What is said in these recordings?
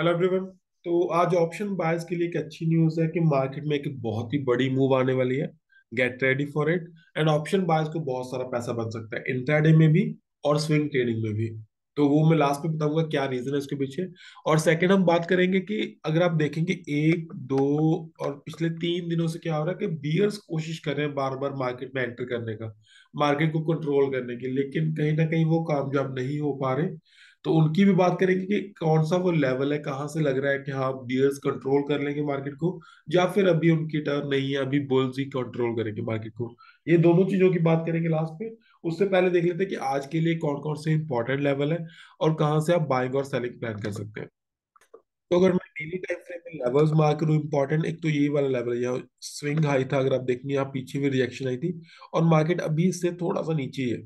Hello everyone. तो आज option buyers के लिए एक अच्छी न्यूज है कि मार्केट में एक बहुत ही बड़ी मूव आने वाली है। Get ready for it. And option buyers को बहुत सारा पैसा बन सकता है इंट्राडे में भी और स्विंग ट्रेडिंग में भी। तो वो मैं लास्ट में बताऊंगा क्या रीजन है उसके पीछे। और सेकंड हम बात करेंगे कि अगर आप देखेंगे 1, 2 और पिछले 3 दिनों से क्या हो रहा है कि बियर्स कोशिश कर रहे हैं बार बार मार्केट में एंटर करने का, मार्केट को कंट्रोल करने की, लेकिन कहीं ना कहीं वो कामयाब नहीं हो पा रहे। तो उनकी भी बात करेंगे कि कौन सा वो लेवल है, कहाँ से लग रहा है कि हाँ बियर्स कंट्रोल कर लेंगे मार्केट को, या फिर अभी उनकी टर्न नहीं है, अभी बुल्स ही कंट्रोल करेंगे मार्केट को। ये दोनों चीजों की बात करेंगे लास्ट में। उससे पहले देख लेते हैं कि आज के लिए कौन कौन से इंपॉर्टेंट लेवल है और कहाँ से आप बाइंग और सेलिंग प्लान कर सकते हैं। तो अगर मैं डेली टाइम फ्रेम में लेवल्स मार्क करूँ इंपॉर्टेंट, एक तो यही वाला लेवल है, यहाँ स्विंग हाई था। अगर आप देखेंगे यहाँ पीछे भी रिएक्शन आई थी और मार्केट अभी इससे थोड़ा सा नीचे ही है।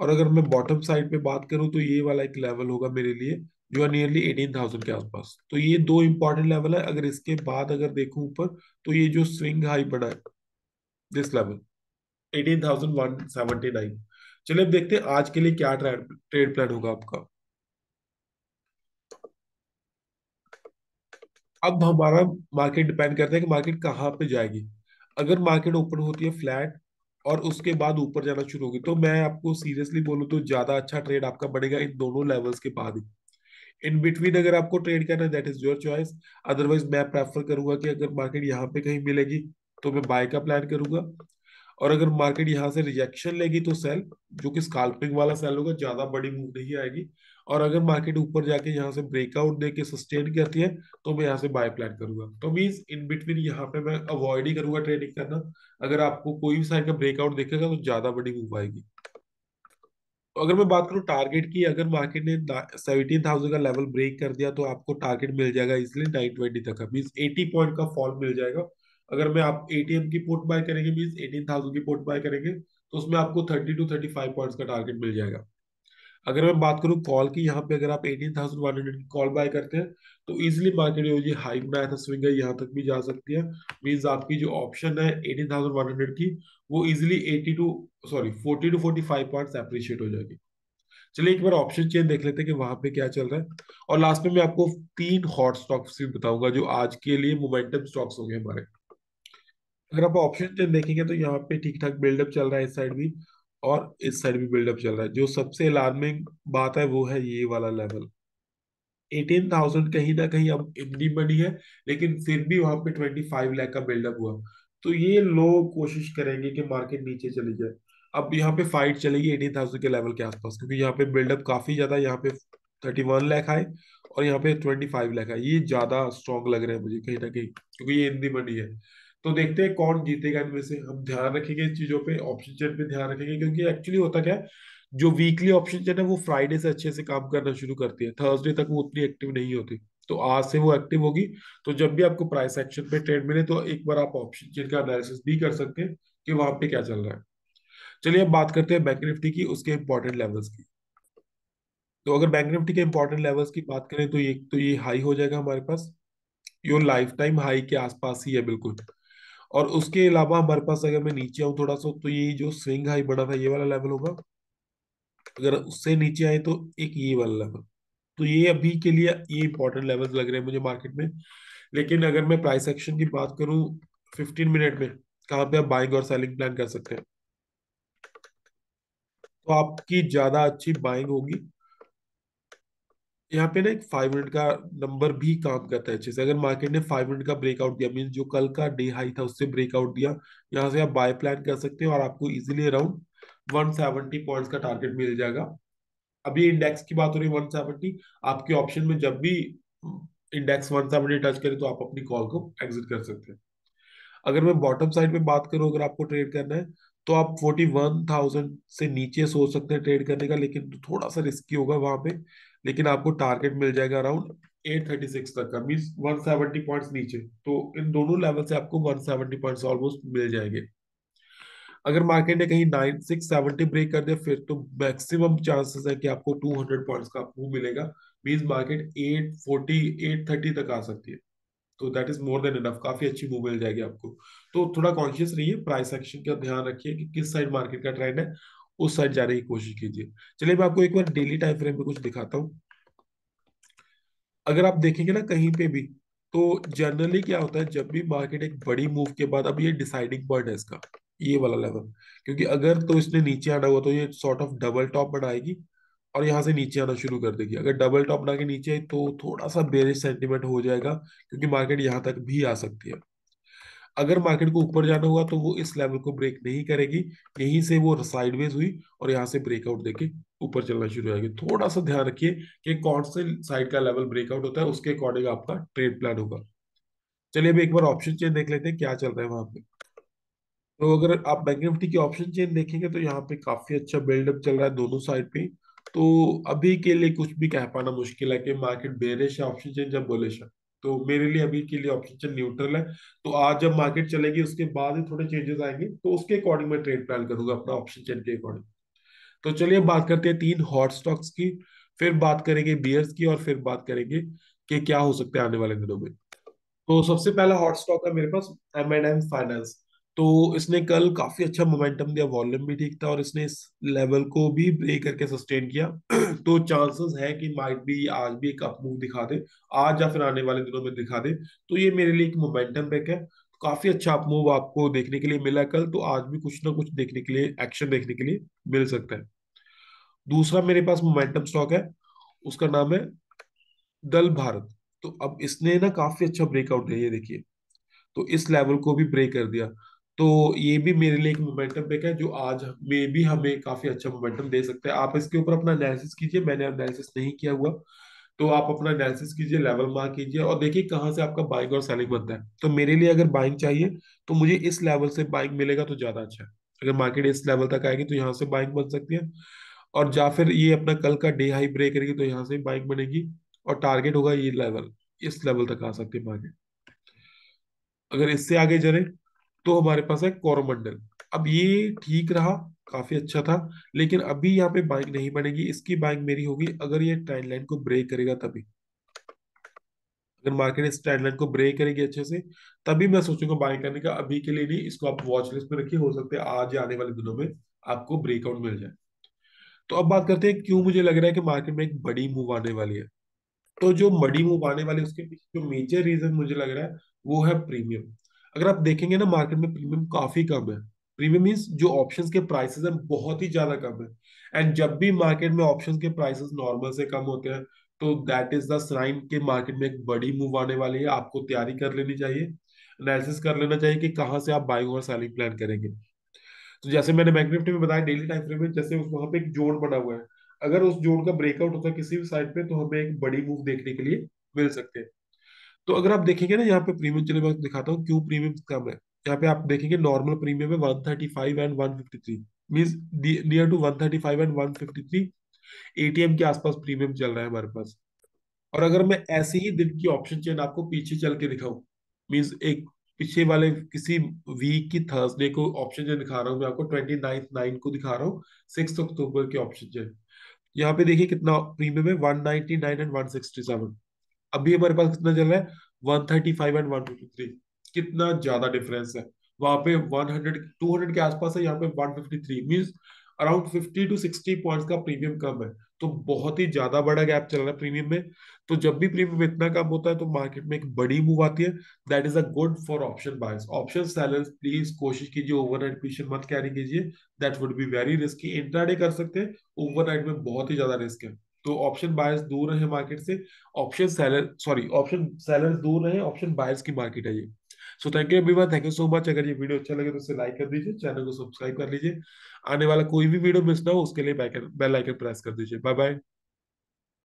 और अगर मैं बॉटम साइड पे बात करूं तो ये वाला एक लेवल होगा मेरे लिए जो है नियरली 18,000 के आसपास। तो ये दो इंपॉर्टेंट लेवल है। अगर इसके बाद अगर देखूं ऊपर तो ये जो स्विंग हाई बना है दिस लेवल 18,179। चलिए अब देखते हैं आज के लिए क्या ट्रेड प्लान होगा आपका। अब हमारा मार्केट डिपेंड करता है कि मार्केट कहाँ पे जाएगी। अगर मार्केट ओपन होती है फ्लैट और उसके बाद ऊपर जाना शुरू होगी तो मैं आपको सीरियसली बोलूं तो ज्यादा अच्छा ट्रेड आपका बनेगा इन दोनों लेवल्स के बाद ही। इन बिटवीन अगर आपको ट्रेड करना है that is your choice. Otherwise मैं प्रेफर करूंगा कि अगर मार्केट यहाँ पे कहीं मिलेगी तो मैं बाय का प्लान करूंगा, और अगर मार्केट यहाँ से रिजेक्शन लेगी तो सेल, जो कि स्कैल्पिंग वाला सेल होगा, ज्यादा बड़ी मूव नहीं आएगी। और अगर मार्केट ऊपर जाके यहाँ से ब्रेकआउट देके सस्टेन करती है तो मैं यहाँ से बाय प्लान करूंगा। तो मींस इन बिटवीन यहाँ पे मैं अवॉइड ही करूंगा ट्रेडिंग करना। अगर आपको कोई भी साइड का ब्रेकआउट देखेगा तो ज्यादा बड़ी मूव आएगी। अगर मैं बात करूँ टारगेट की, अगर मार्केट ने 17,000 का लेवल ब्रेक कर दिया तो आपको टारगेट मिल जाएगा इसलिए 920 तक का, मीन्स 80 पॉइंट का फॉल मिल जाएगा। अगर मैं आप एटीएम की पोर्ट बाय करेंगे मींस 18,000 की पोर्ट बाय करेंगे तो उसमें आपको 30 to 35 पॉइंट्स का टारगेट मिल जाएगा। अगर मैं बात करूं कॉल की, यहाँ पे अगर आप 18,100 की कॉल बाय करते हैं तो इजीली मार्केट जो ये हाई बनाया था स्विंग है यहाँ तक भी जा सकती है। मींस आपकी जो ऑप्शन है 18,100 की वो इजीली 40 to 45 पॉइंट्स एप्रिशिएट हो जाएगी। चलिए एक बार ऑप्शन चेन देख लेते हैं कि वहां पे क्या चल रहा है, और लास्ट में मैं आपको 3 हॉट स्टॉक्स भी बताऊंगा जो आज के लिए मोमेंटम स्टॉक्स होंगे हमारे। अगर आप ऑप्शन चेन देखेंगे तो यहाँ पे ठीक ठाक बिल्डअप चल रहा है, इस साइड भी और इस साइड भी बिल्डअप चल रहा है। जो सबसे अलार्मिंग बात है वो है ये वाला लेवल 18,000 कहीं ना कहीं अब इमली बनी है, लेकिन फिर भी वहां पे 25 लाख का बिल्डअप हुआ। तो ये लोग कोशिश करेंगे कि मार्केट नीचे चली जाए। अब यहाँ पे फाइट चलेगी 18,000 के लेवल के आसपास, क्योंकि यहाँ पे बिल्डअप काफी ज्यादा, यहाँ पे 31 लाख आए और यहाँ पे 25 लाख आए। ये ज्यादा स्ट्रॉन्ग लग रहे हैं मुझे कहीं ना कहीं, क्योंकि ये इमली बनी है। तो देखते हैं कौन जीतेगा इनमें से। हम ध्यान रखेंगे इस चीजों पे, ऑप्शन चेन पे ध्यान रखेंगे, क्योंकि एक्चुअली होता क्या है जो वीकली ऑप्शन चेन है वो फ्राइडे से अच्छे से काम करना शुरू करती है, थर्सडे तक वो उतनी एक्टिव नहीं होती। तो आज से वो एक्टिव होगी। तो जब भी आपको प्राइस एक्शन पे ट्रेड मिले तो एक बार आप ऑप्शन चेन का एनालिसिस भी कर सकते हैं कि वहां पे क्या चल रहा है। चलिए अब बात करते हैं बैंक निफ्टी की, उसके इंपॉर्टेंट लेवल्स की। तो अगर बैंक निफ्टी के इंपॉर्टेंट लेवल्स की बात करें तो ये हाई हो जाएगा हमारे पास, ये लाइफ टाइम हाई के आसपास ही है बिल्कुल। और उसके अलावा हमारे पास अगर मैं नीचे आऊं थोड़ा सा तो ये जो स्विंग हाई बना था ये वाला लेवल होगा। अगर उससे नीचे आए तो एक ये वाला लेवल, तो ये अभी के लिए ये इंपॉर्टेंट लेवल्स लग रहे हैं मुझे मार्केट में। लेकिन अगर मैं प्राइस एक्शन की बात करूं 15 मिनट में कहाँ पे आप बाइंग और सेलिंग प्लान कर सकते हैं तो आपकी ज्यादा अच्छी बाइंग होगी। यहाँ पे ना एक 5 मिनट का नंबर भी काम करता है अच्छे से। अगर मार्केट ने 5 मिनट का ब्रेकआउट दिया, मीन जो कल का डे हाई था उससे ब्रेकआउट दिया, यहाँ से आप बाय प्लान कर सकते हैं और आपको इजीली अराउंड 170 पॉइंट्स का टारगेट मिल जाएगा। अभी इंडेक्स की बात हो रही है 170, आपके ऑप्शन में जब भी इंडेक्स 170 टच करे तो आप अपनी कॉल को एग्जिट कर सकते हैं। अगर मैं बॉटम साइड में बात करूँ, अगर आपको ट्रेड करना है तो आप 41,000 से नीचे सोच सकते हैं ट्रेड करने का, लेकिन थोड़ा सा रिस्की होगा वहां पे। लेकिन आपको टारगेट मिल जाएगा अराउंड 836 तक का, मींस 170 पॉइंट्स नीचे। तो इन दोनों लेवल से आपको 170 पॉइंट्स ऑलमोस्ट मिल जाएंगे। अगर मार्केट ने कहीं 9670 ब्रेक कर दिया फिर तो मैक्सिमम चांसेस है कि आपको 200 पॉइंट्स का आपको मिलेगा, मींस मार्केट 840, 830 तक आ सकती है। तो that is more than enough, काफी अच्छी मूव मिल जाएगी आपको। तो थोड़ा कॉन्शियस रहिए, प्राइस एक्शन का ध्यान रखिए कि किस साइड मार्केट का ट्रेंड है उस साइड जाने की कोशिश कीजिए। चलिए मैं आपको एक बार डेली टाइम फ्रेम में कुछ दिखाता हूँ। अगर आप देखेंगे ना कहीं पे भी, तो जनरली क्या होता है जब भी मार्केट एक बड़ी मूव के बाद, अब ये डिसाइडिंग पॉइंट है इसका ये वाला लेवल, क्योंकि अगर तो इसने नीचे आना हुआ तो ये सॉर्ट ऑफ डबल टॉप बनाएगी और यहाँ से नीचे आना शुरू कर देगी। अगर डबल टॉप बना के नीचे आई तो थोड़ा सा बेरिश सेंटिमेंट हो जाएगा, क्योंकि मार्केट यहाँ तक भी आ सकती है। अगर मार्केट को ऊपर जाना हुआ तो वो इस लेवल को ब्रेक नहीं करेगी, यहीं से वो साइडवेज हुई और यहाँ से ब्रेकआउट देके ऊपर चलना शुरू हो जाएगी। थोड़ा सा ध्यान रखिए कि कौन से साइड का लेवल ब्रेकआउट होता है, उसके अकॉर्डिंग आपका ट्रेड प्लान होगा। चलिए अब एक बार ऑप्शन चेन देख लेते हैं क्या चल रहा है वहां पे। तो अगर आप बैंक निफ्टी की ऑप्शन चेन देखेंगे तो यहाँ पे काफी अच्छा बिल्डअप चल रहा है दोनों साइड पे। तो अभी के लिए कुछ भी कह पाना मुश्किल है कि मार्केट बेरिश है ऑप्शन चेन जब बोलिश है। तो मेरे लिए अभी के लिए ऑप्शन चेन न्यूट्रल है। तो आज जब मार्केट चलेगी उसके बाद ही थोड़े चेंजेस आएंगे, तो उसके अकॉर्डिंग मैं ट्रेड प्लान करूंगा अपना ऑप्शन चेन के अकॉर्डिंग। तो चलिए बात करते हैं 3 हॉट स्टॉक्स की, फिर बात करेंगे बियर्स की और फिर बात करेंगे कि क्या हो सकता है आने वाले दिनों में। तो सबसे पहला हॉट स्टॉक है मेरे पास M&M फाइनेंस। तो इसने कल काफी अच्छा मोमेंटम दिया, वॉल्यूम भी ठीक था और इसने इस लेवल को भी ब्रेक करके सस्टेन किया। तो चांसेस है कि माइट भी आज भी एक अप मूव दिखा दे, आज या फिर आने वाले दिनों में दिखा दे। तो ये मेरे लिए एक मोमेंटम बैक है, काफी अच्छा अप मूव आपको देखने के लिए मिला कल, तो आज भी कुछ ना कुछ देखने के लिए एक्शन देखने के लिए मिल सकता है। दूसरा मेरे पास मोमेंटम स्टॉक है, उसका नाम है दल भारत। तो अब इसने ना काफी अच्छा ब्रेकआउट दिया, ये देखिए, तो इस लेवल को भी ब्रेक कर दिया। तो ये भी मेरे लिए एक मोमेंटम बैक है जो आज मे भी हमें काफी अच्छा मोमेंटम दे सकता है। आप इसके ऊपर अपना एनालिसिस कीजिए, मैंने एनालिसिस नहीं किया हुआ, तो आप अपना एनालिसिस कीजिए, लेवल मार्क कीजिए और देखिए कहाँ से आपका बाइंग और सेलिंग बनता है। तो मेरे लिए अगर बाइंग चाहिए तो मुझे इस लेवल से बाइंग मिलेगा तो ज्यादा अच्छा है। अगर मार्केट इस लेवल तक आएगी तो यहाँ से बाइंग बन सकती है, और या फिर ये अपना कल का डे हाई ब्रेक करेगी तो यहाँ से बाइंग बनेगी और टारगेट होगा ये लेवल, इस लेवल तक आ सकती है मार्केट। अगर इससे आगे जरे तो हमारे पास है कोरोमंडल। अब ये ठीक रहा, काफी अच्छा था, लेकिन अभी यहाँ पे बाइंग नहीं बनेगी, इसकी बाइंग मेरी होगी अगर ये ट्रेंड लाइन को ब्रेक करेगा तभी। अगर मार्केट इस ट्रेंड लाइन को ब्रेक करेगी अच्छे से तभी मैं सोचूंगा बाइंग करने का, अभी के लिए नहीं। इसको आप वॉच लिस्ट में रखिए, हो सकता है आज आने वाले दिनों में आपको ब्रेकआउट मिल जाए। तो अब बात करते हैं क्यों मुझे लग रहा है कि मार्केट में एक बड़ी मूव आने वाली है। तो जो बड़ी मूव आने वाली है उसके पीछे जो मेजर रीजन मुझे लग रहा है वो है प्रीमियम। अगर आप देखेंगे ना मार्केट में प्रीमियम काफी कम है, प्रीमियम मींस जो ऑप्शंस के प्राइसेस हैं बहुत ही ज्यादा कम है। एंड जब भी मार्केट में ऑप्शंस के प्राइसेस नॉर्मल से कम होते हैं तो दैट इज द साइन कि मार्केट में एक बड़ी मूव आने वाली है। आपको तैयारी कर लेनी चाहिए, एनालिसिस कर लेना चाहिए कि कहाँ से आप बाइंग और सेलिंग प्लान करेंगे। तो जैसे मैंने बैंक निफ्टी में बताया डेली टाइम फ्रेम में, जैसे वहां पे एक जोड़ बना हुआ है, अगर उस जोड़ का ब्रेकआउट होता है किसी भी साइड पे तो हमें एक बड़ी मूव देखने के लिए मिल सकते हैं। तो अगर आप देखेंगे ना यहाँ पे प्रीमियम, चलिए मैं दिखाता हूँ क्यों प्रीमियम कम है। यहाँ पे आप देखेंगे नॉर्मल प्रीमियम है 135 and 153, means near to 135 and 153 ATM के आसपास प्रीमियम चल रहा है हमारे पास। और अगर मैं ऐसे ही दिन की ऑप्शन चेन आपको पीछे चल के दिखाऊं, मींस एक पीछे वाले किसी वीक की थर्सडे को ऑप्शन चेन दिखा रहा हूँ मैं आपको, 29/9 को दिखा रहा हूँ 6 अक्टूबर की ऑप्शन चेन। यहाँ पे देखिए कितना प्रीमियम है 199 एंड 167। अभी हमारे पास कितना चल रहा है 135 एंड 153, कितना ज्यादा डिफरेंस है। वहां पे 100 200 के आसपास है, यहाँ पे 153, मींस अराउंड 50 टू 60 पॉइंट्स का प्रीमियम कम है। तो बहुत ही ज्यादा बड़ा गैप चल रहा है प्रीमियम में। तो जब भी प्रीमियम इतना कम होता है तो मार्केट में एक बड़ी मूव आती है, that is a good for option buyers. Option sellers please कोशिश कीजिए ओवरनाइट पोजीशन मत कैरी कीजिए, that would be very risky. Intraday कर सकते हैं, ओवरनाइट में बहुत ही ज्यादा रिस्क है। तो ऑप्शन बायर्स दूर रहे मार्केट से, ऑप्शन सेलर्स दूर रहे, ऑप्शन बायर्स की मार्केट है ये। So thank you everyone, thank you so much. अगर ये वीडियो अच्छा लगे तो इसे लाइक कर दीजिए, चैनल को सब्सक्राइब कर लीजिए, आने वाला कोई भी वीडियो मिस ना हो उसके लिए बेल आइकन प्रेस कर दीजिए। Bye bye.